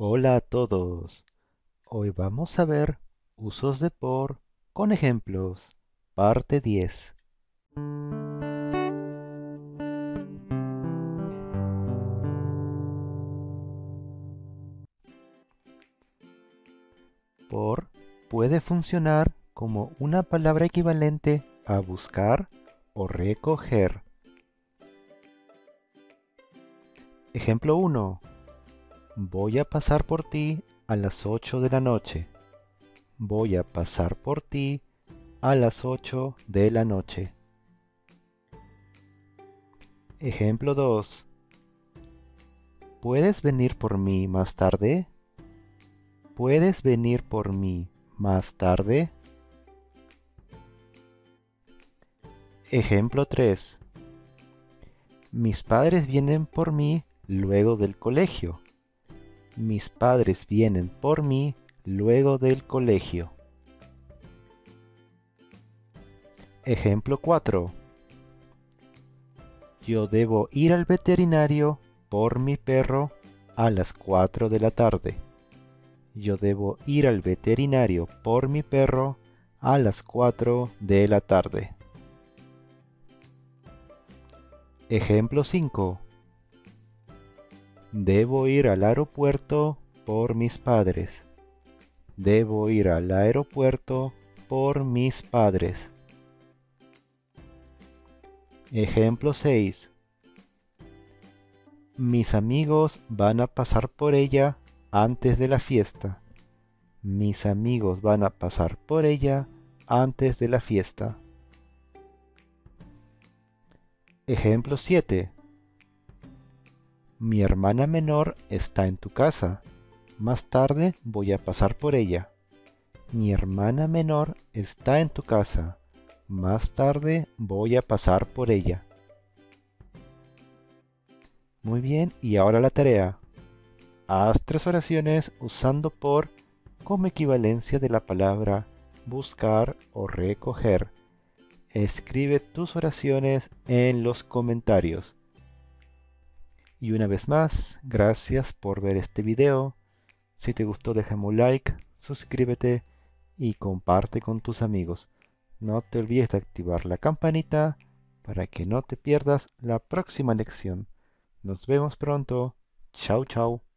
Hola a todos. Hoy vamos a ver usos de por con ejemplos, parte 10. Por puede funcionar como una palabra equivalente a buscar o recoger. Ejemplo 1. Voy a pasar por ti a las 8 de la noche. Voy a pasar por ti a las 8 de la noche. Ejemplo 2. ¿Puedes venir por mí más tarde? ¿Puedes venir por mí más tarde? Ejemplo 3. Mis padres vienen por mí luego del colegio. Mis padres vienen por mí luego del colegio. Ejemplo 4. Yo debo ir al veterinario por mi perro a las 4 de la tarde. Yo debo ir al veterinario por mi perro a las 4 de la tarde. Ejemplo 5. Debo ir al aeropuerto por mis padres. Debo ir al aeropuerto por mis padres. Ejemplo 6. Mis amigos van a pasar por ella antes de la fiesta. Mis amigos van a pasar por ella antes de la fiesta. Ejemplo 7. Mi hermana menor está en tu casa. Más tarde voy a pasar por ella. Mi hermana menor está en tu casa. Más tarde voy a pasar por ella. Muy bien, y ahora la tarea. Haz 3 oraciones usando por como equivalencia de la palabra buscar o recoger. Escribe tus oraciones en los comentarios. Y una vez más, gracias por ver este video. Si te gustó, déjame un like, suscríbete y comparte con tus amigos. No te olvides de activar la campanita para que no te pierdas la próxima lección. Nos vemos pronto. Chau, chau.